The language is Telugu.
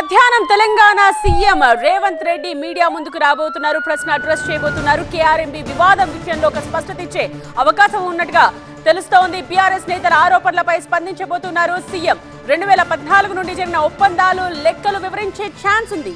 మధ్యాహ్నం తెలంగాణ సీఎం రేవంత్ రెడ్డి మీడియా ముందుకు రాబోతున్నారు. ప్రశ్న అడ్రస్ చేయబోతున్నారు. కేఆర్ఎంబీ వివాదం విషయంలో ఒక స్పష్టత ఇచ్చే అవకాశం ఉన్నట్టుగా తెలుస్తోంది. పీఆర్ఎస్ నేతల ఆరోపణలపై స్పందించబోతున్నారు సీఎం. 2014 నుండి జరిగిన ఒప్పందాలు లెక్కలు వివరించే ఛాన్స్ ఉంది.